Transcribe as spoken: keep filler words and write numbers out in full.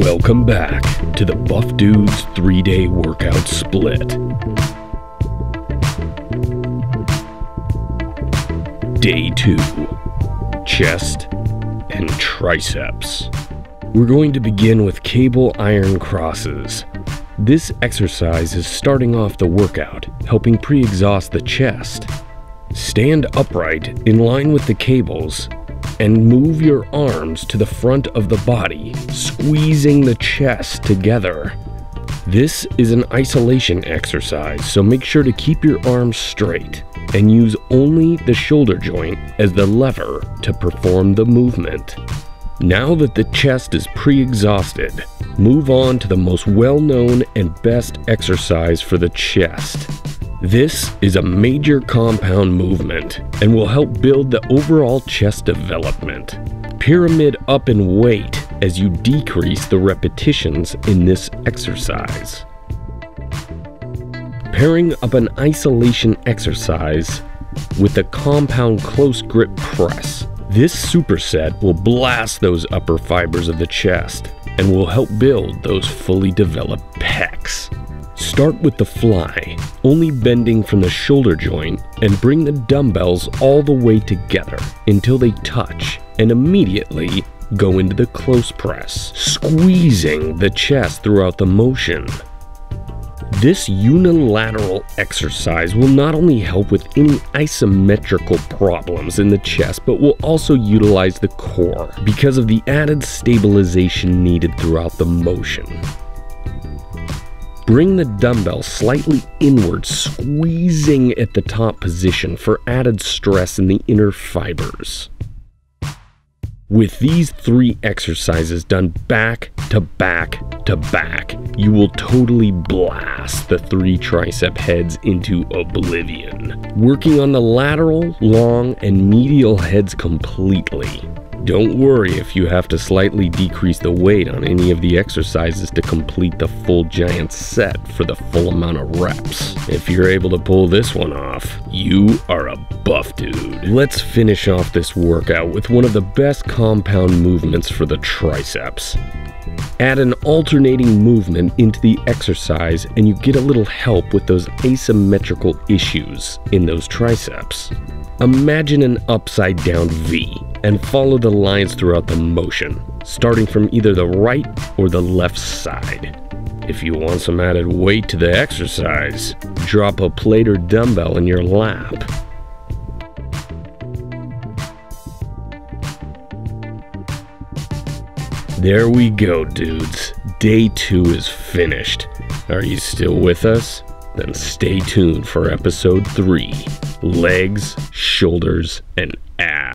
Welcome back to the Buff Dudes three-day workout split. Day two, chest and triceps. We're going to begin with cable iron crosses. This exercise is starting off the workout, helping pre-exhaust the chest. Stand upright in line with the cables and move your arms to the front of the body, squeezing the chest together. This is an isolation exercise, so make sure to keep your arms straight and use only the shoulder joint as the lever to perform the movement. Now that the chest is pre-exhausted, move on to the most well-known and best exercise for the chest. This is a major compound movement and will help build the overall chest development. Pyramid up in weight as you decrease the repetitions in this exercise. Pairing up an isolation exercise with the compound close grip press. This superset will blast those upper fibers of the chest and will help build those fully developed pecs. Start with the fly, only bending from the shoulder joint, and bring the dumbbells all the way together until they touch, and immediately go into the close press, squeezing the chest throughout the motion. This unilateral exercise will not only help with any isometrical problems in the chest, but will also utilize the core because of the added stabilization needed throughout the motion. Bring the dumbbell slightly inward, squeezing at the top position for added stress in the inner fibers. With these three exercises done back to back to back, you will totally blast the three tricep heads into oblivion, working on the lateral, long, and medial heads completely. Don't worry if you have to slightly decrease the weight on any of the exercises to complete the full giant set for the full amount of reps. If you're able to pull this one off, you are a buff dude. Let's finish off this workout with one of the best compound movements for the triceps. Add an alternating movement into the exercise and you get a little help with those asymmetrical issues in those triceps. Imagine an upside down V and follow the lines throughout the motion, starting from either the right or the left side. If you want some added weight to the exercise, drop a plate or dumbbell in your lap. There we go, dudes. Day two is finished. Are you still with us? Then stay tuned for episode three, legs, shoulders, and abs.